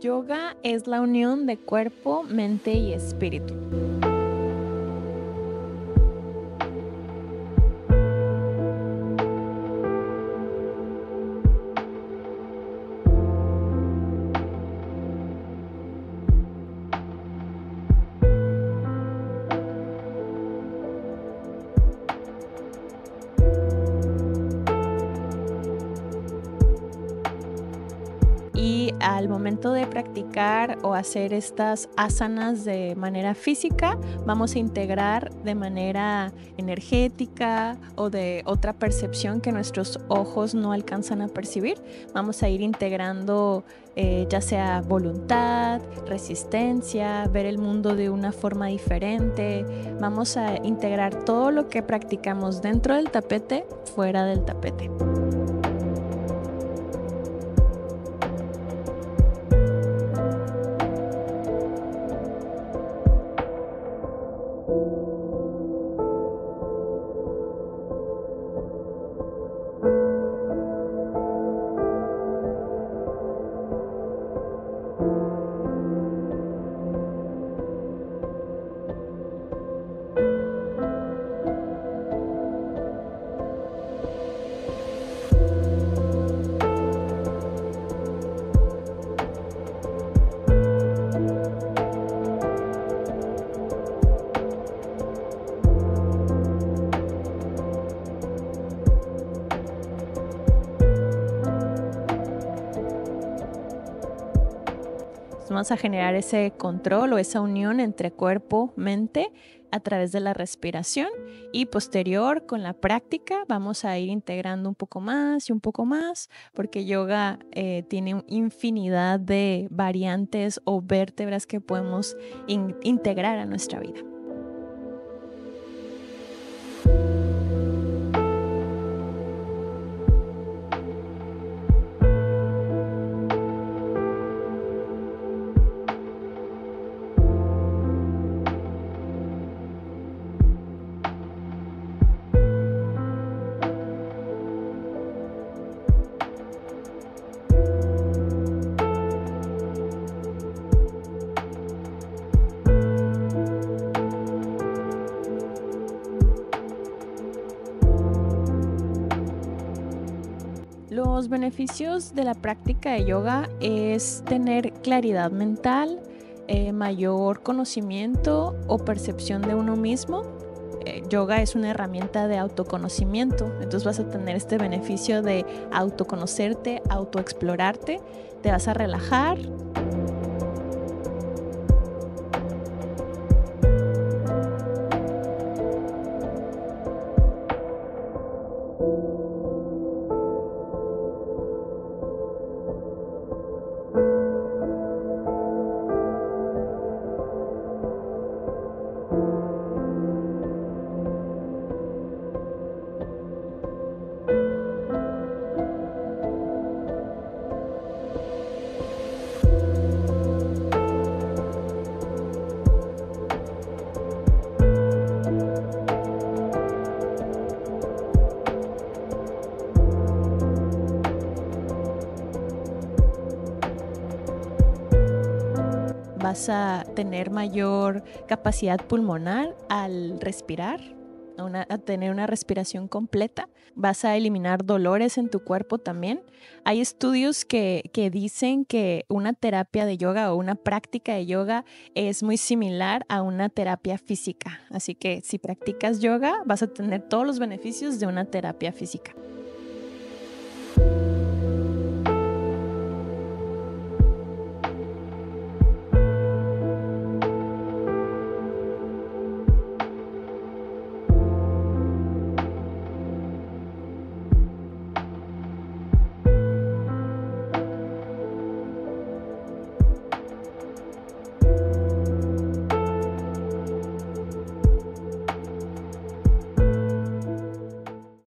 Yoga es la unión de cuerpo, mente y espíritu. Al momento de practicar o hacer estas asanas de manera física, vamos a integrar de manera energética o de otra percepción que nuestros ojos no alcanzan a percibir. Vamos a ir integrando ya sea voluntad, resistencia, ver el mundo de una forma diferente. Vamos a integrar todo lo que practicamos dentro del tapete, fuera del tapete. Vamos a generar ese control o esa unión entre cuerpo, mente a través de la respiración, y posterior con la práctica vamos a ir integrando un poco más y un poco más, porque yoga tiene infinidad de variantes o vértebras que podemos integrar a nuestra vida. Los beneficios de la práctica de yoga es tener claridad mental, mayor conocimiento o percepción de uno mismo. Yoga es una herramienta de autoconocimiento, entonces vas a tener este beneficio de autoconocerte, autoexplorarte, te vas a relajar. Vas a tener mayor capacidad pulmonar al respirar, a tener una respiración completa. Vas a eliminar dolores en tu cuerpo también. Hay estudios que dicen que una terapia de yoga o una práctica de yoga es muy similar a una terapia física. Así que si practicas yoga, vas a tener todos los beneficios de una terapia física.